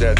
said.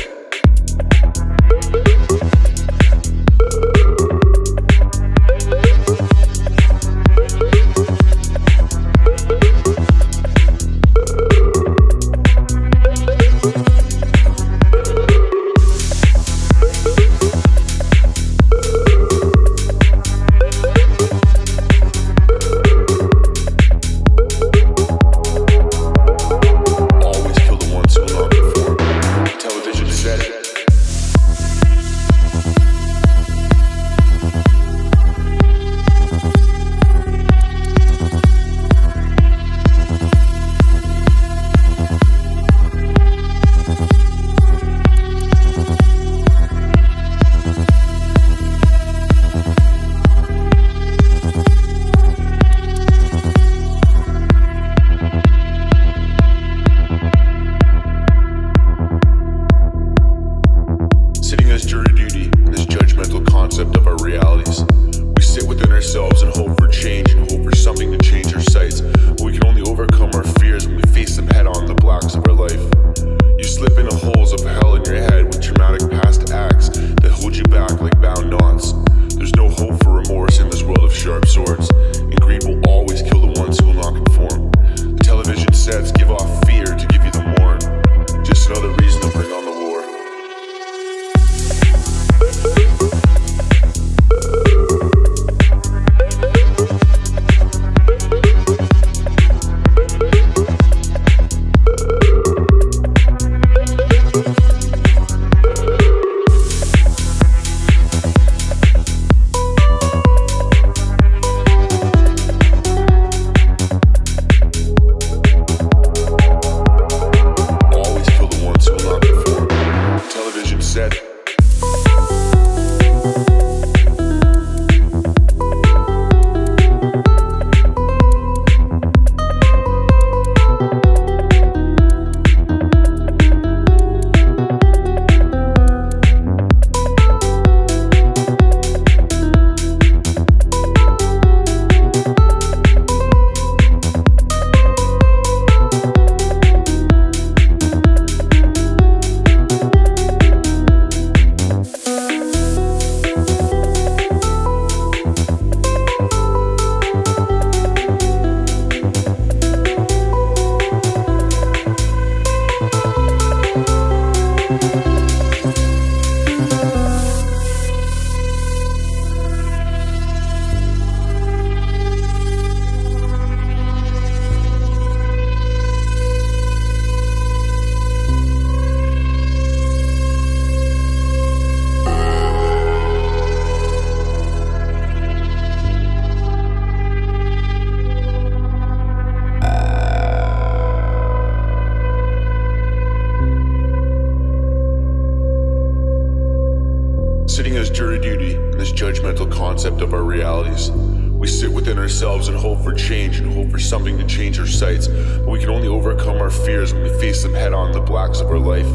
Sitting as jury duty in this judgmental concept of our realities, we sit within ourselves and hope for change and hope for something to change our sights, but we can only overcome our fears when we face them head on, the blacks of our life.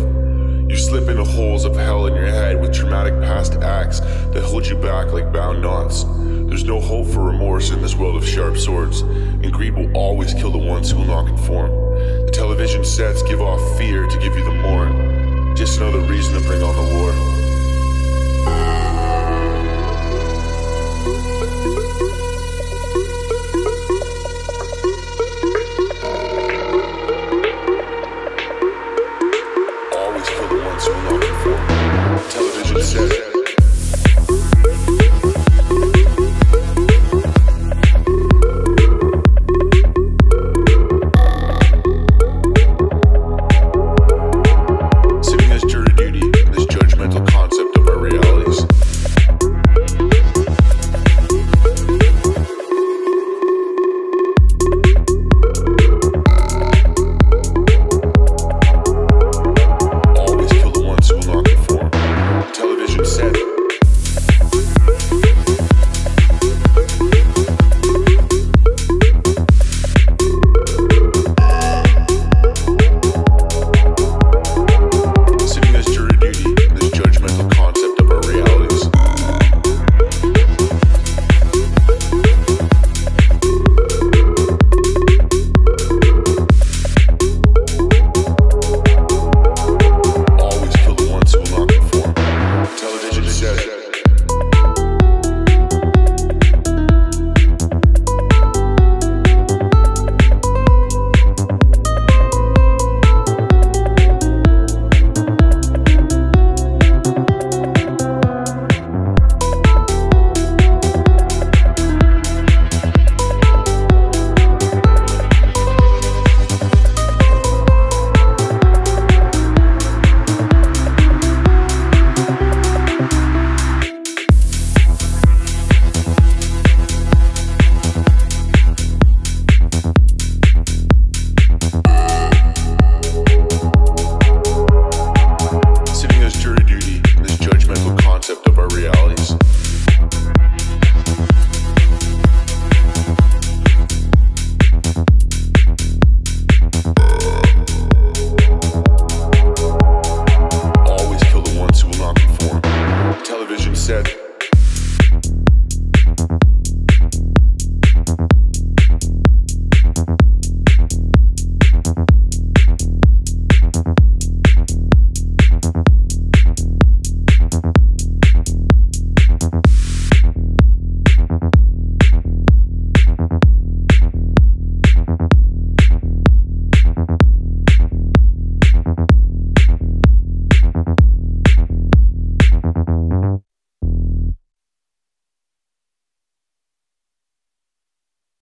You slip into holes of hell in your head with traumatic past acts that hold you back like bound knots. There's no hope for remorse in this world of sharp swords, and greed will always kill the ones who will not conform. The television sets give off fear to give you the morn, just another reason to bring on the war. So long.